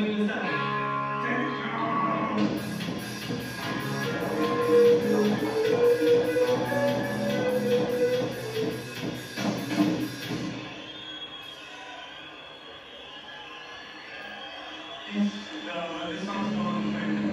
This song is